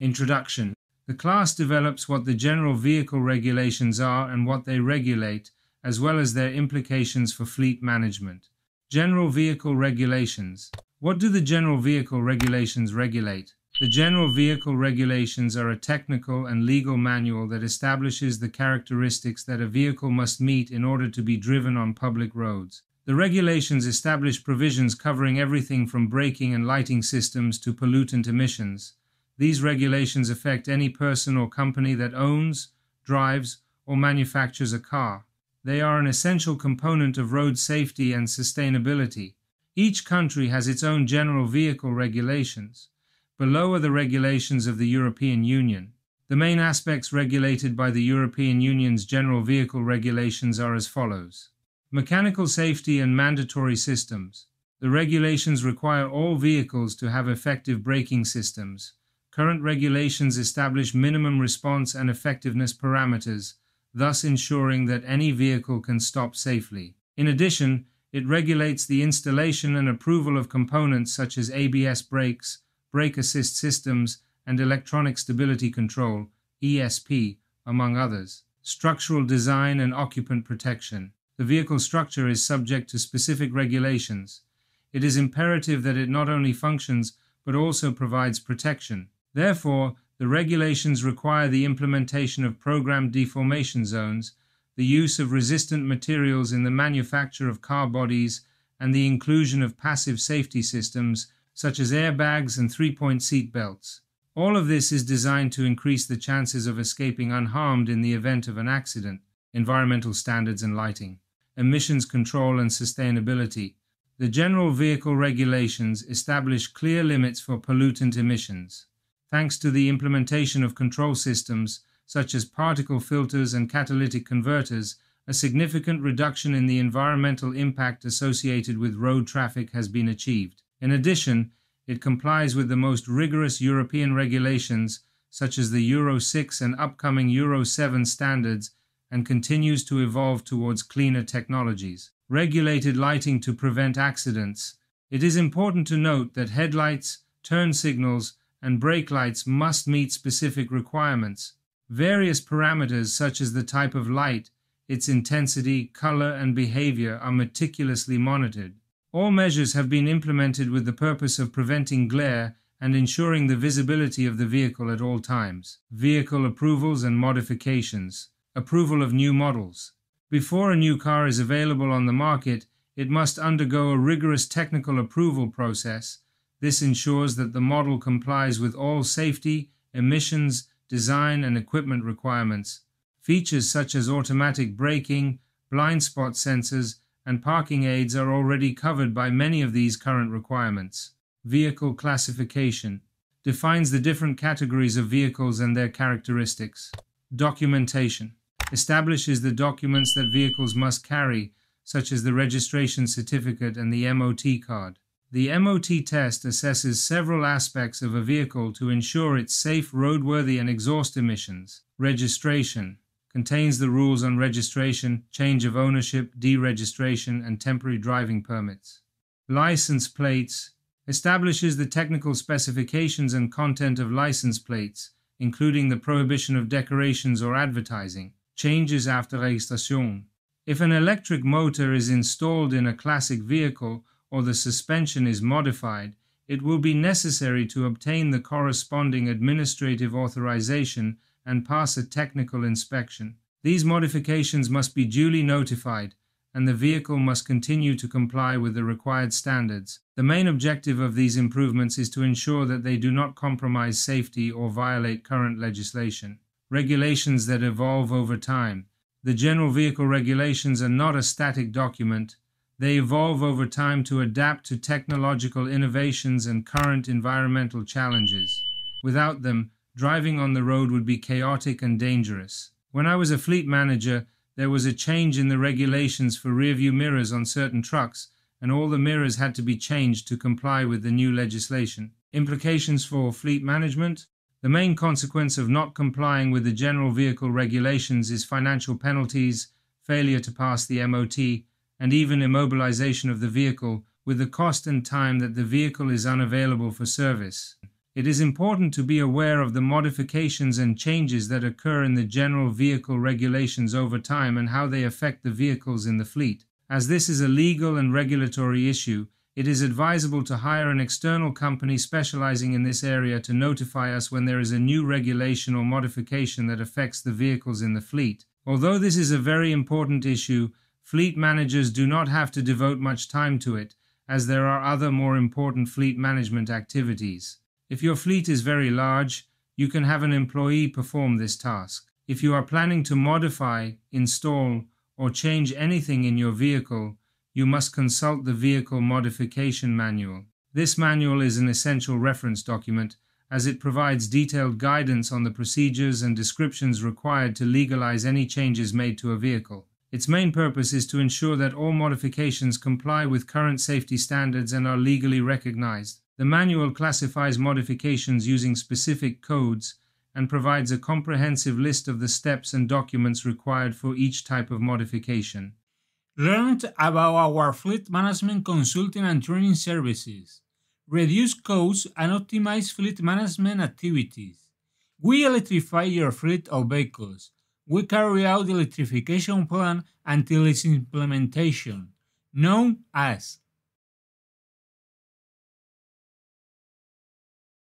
Introduction. The class develops what the general vehicle regulations are and what they regulate, as well as their implications for fleet management. General vehicle regulations. What do the general vehicle regulations regulate? The general vehicle regulations are a technical and legal manual that establishes the characteristics that a vehicle must meet in order to be driven on public roads. The regulations establish provisions covering everything from braking and lighting systems to pollutant emissions. These regulations affect any person or company that owns, drives, or manufactures a car. They are an essential component of road safety and sustainability. Each country has its own general vehicle regulations. Below are the regulations of the European Union. The main aspects regulated by the European Union's general vehicle regulations are as follows. Mechanical safety and mandatory systems. The regulations require all vehicles to have effective braking systems. Current regulations establish minimum response and effectiveness parameters, thus ensuring that any vehicle can stop safely. In addition, it regulates the installation and approval of components such as ABS brakes, brake assist systems, and electronic stability control, ESP, among others. Structural design and occupant protection. The vehicle structure is subject to specific regulations. It is imperative that it not only functions, but also provides protection. Therefore, the regulations require the implementation of programmed deformation zones, the use of resistant materials in the manufacture of car bodies, and the inclusion of passive safety systems, such as airbags and three-point seat belts. All of this is designed to increase the chances of escaping unharmed in the event of an accident. Environmental standards and lighting. Emissions control and sustainability. The general vehicle regulations establish clear limits for pollutant emissions. Thanks to the implementation of control systems, such as particle filters and catalytic converters, a significant reduction in the environmental impact associated with road traffic has been achieved. In addition, it complies with the most rigorous European regulations, such as the Euro 6 and upcoming Euro 7 standards, and continues to evolve towards cleaner technologies. Regulated lighting to prevent accidents. It is important to note that headlights, turn signals, and brake lights must meet specific requirements. Various parameters such as the type of light, its intensity, color, and behavior are meticulously monitored. All measures have been implemented with the purpose of preventing glare and ensuring the visibility of the vehicle at all times. Vehicle approvals and modifications. Approval of new models. Before a new car is available on the market, it must undergo a rigorous technical approval process. This ensures that the model complies with all safety, emissions, design, and equipment requirements. Features such as automatic braking, blind spot sensors, and parking aids are already covered by many of these current requirements. Vehicle classification defines the different categories of vehicles and their characteristics. Documentation establishes the documents that vehicles must carry, such as the registration certificate and the MOT card. The MOT test assesses several aspects of a vehicle to ensure it's safe, roadworthy, and exhaust emissions. Registration contains the rules on registration, change of ownership, deregistration, and temporary driving permits. License plates establishes the technical specifications and content of license plates, including the prohibition of decorations or advertising. Changes after registration. If an electric motor is installed in a classic vehicle or the suspension is modified, it will be necessary to obtain the corresponding administrative authorization and pass a technical inspection. These modifications must be duly notified, and the vehicle must continue to comply with the required standards. The main objective of these improvements is to ensure that they do not compromise safety or violate current legislation. Regulations that evolve over time. The general vehicle regulations are not a static document. They evolve over time to adapt to technological innovations and current environmental challenges. Without them, driving on the road would be chaotic and dangerous. When I was a fleet manager, there was a change in the regulations for rearview mirrors on certain trucks, and all the mirrors had to be changed to comply with the new legislation. Implications for fleet management. The main consequence of not complying with the general vehicle regulations is financial penalties, failure to pass the MOT, and even immobilization of the vehicle, with the cost and time that the vehicle is unavailable for service. it is important to be aware of the modifications and changes that occur in the general vehicle regulations over time and how they affect the vehicles in the fleet. As this is a legal and regulatory issue, it is advisable to hire an external company specializing in this area to notify us when there is a new regulation or modification that affects the vehicles in the fleet. Although this is a very important issue, fleet managers do not have to devote much time to it, as there are other more important fleet management activities. If your fleet is very large, you can have an employee perform this task. If you are planning to modify, install, or change anything in your vehicle, you must consult the Vehicle Modification Manual. This manual is an essential reference document, as it provides detailed guidance on the procedures and descriptions required to legalize any changes made to a vehicle. Its main purpose is to ensure that all modifications comply with current safety standards and are legally recognized. The manual classifies modifications using specific codes and provides a comprehensive list of the steps and documents required for each type of modification. Learned about our fleet management consulting and training services. Reduce costs and optimize fleet management activities. We electrify your fleet of vehicles. We carry out the electrification plan until its implementation, known as